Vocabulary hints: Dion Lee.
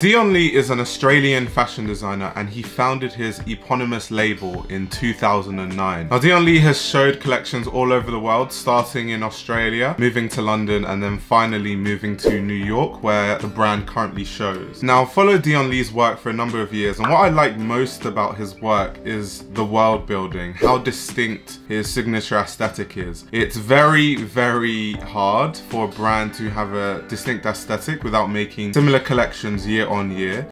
Dion Lee is an Australian fashion designer and he founded his eponymous label in 2009. Now Dion Lee has showed collections all over the world, starting in Australia, moving to London and then finally moving to New York where the brand currently shows. Now followed Dion Lee's work for a number of years, and what I like most about his work is the world building, how distinct his signature aesthetic is. It's very, very hard for a brand to have a distinct aesthetic without making similar collections year on year.